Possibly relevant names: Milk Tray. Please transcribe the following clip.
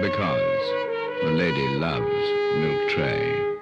because the lady loves Milk Tray.